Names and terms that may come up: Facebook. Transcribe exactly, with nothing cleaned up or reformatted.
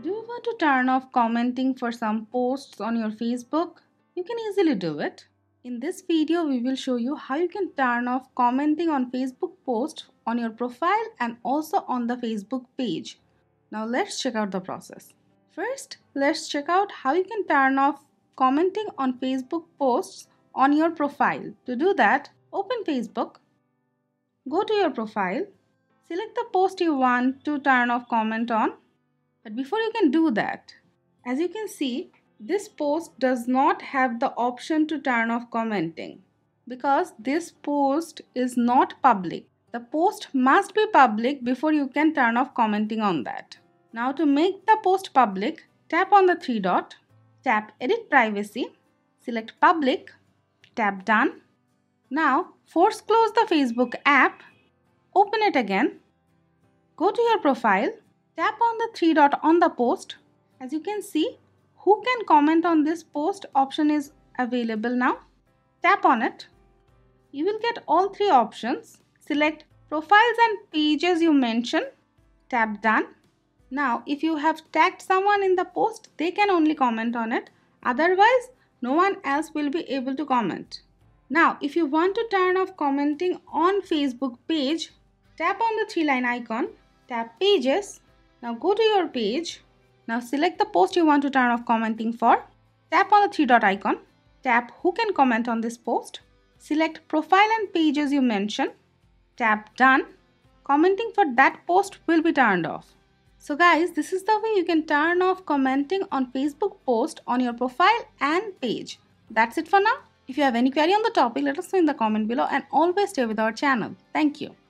Do you want to turn off commenting for some posts on your Facebook? You can easily do it. In this video, we will show you how you can turn off commenting on Facebook posts on your profile and also on the Facebook page. Now let's check out the process. First, let's check out how you can turn off commenting on Facebook posts on your profile. To do that, open Facebook, go to your profile, select the post you want to turn off comment on. But before you can do that, as you can see, this post does not have the option to turn off commenting because this post is not public. The post must be public before you can turn off commenting on that. Now to make the post public, tap on the three dot, tap Edit Privacy, select Public, tap Done. Now force close the Facebook app, open it again, go to your profile, tap on the three dot on the post. As you can see, who can comment on this post option is available now. Tap on it. You will get all three options. Select profiles and pages you mention. Tap Done. Now, if you have tagged someone in the post, they can only comment on it. Otherwise, no one else will be able to comment. Now, if you want to turn off commenting on Facebook page, tap on the three line icon. Tap Pages. Now go to your page. Now select the post you want to turn off commenting for. Tap on the three dot icon. Tap Who can comment on this post. Select Profile and Pages you mention. Tap Done. Commenting for that post will be turned off. So guys, this is the way you can turn off commenting on Facebook post on your profile and page. That's it for now. If you have any query on the topic, let us know in the comment below and always stay with our channel. Thank you.